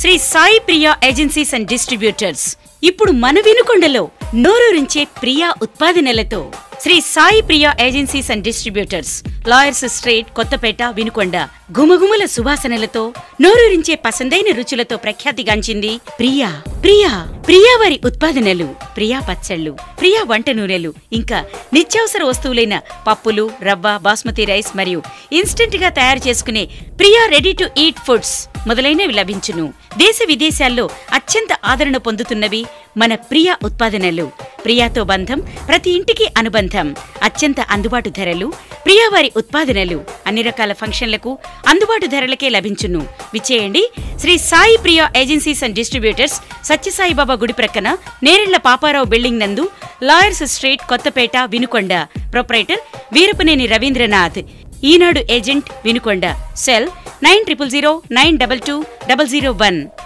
Sri Sai Priya Agencies and Distributors. ఇప్పుడు మన వినుకొండలో నోరూరించే ప్రియా ఉత్పాదనలతో Shri Sai Priya agencies and distributors lawyers street Kothapeta Vinukonda గుమగుమల సువాసనలతో నోరూరించే పసందైన రుచులతో ప్రఖ్యాతిగాంచింది ప్రియా. ప్రియా ప్రియా వారి ఉత్పాదనలు, ప్రియా పచ్చళ్ళు, ప్రియా వంట నూనెలు, ఇంకా నిత్యావసర వస్తువులైన పప్పులు, రవ్వ, బాస్మతి రైస్ మరియు ఇన్స్టెంట్ గా తయారు చేసుకునే Priya ready to eat foods మొదలైనవి లభించును. దేశ విదేశాల్లో అత్యంత ఆదరణ పొందుతున్నవి మన ప్రియా ఉత్పాదనలు. ప్రియాతో బంధం, ప్రతి ఇంటికి అనుబంధం. అత్యంత అందుబాటు ధరలు, ప్రియా వారి ఉత్పాదనలు అన్ని రకాల ఫంక్షన్లకు అందుబాటు ధరలకే లభించును. విచ్చేయండి Shri Sai Priya agencies and distributors, Satyasai Baba గుడి ప్రక్కన నేరెళ్ల పాపారావు బిల్డింగ్ నందు, lawyers street Kothapeta Vinukonda. Proprietor Veerupaneni Ravindranath, Eenadu agent Vinukonda. Cell 9009222001.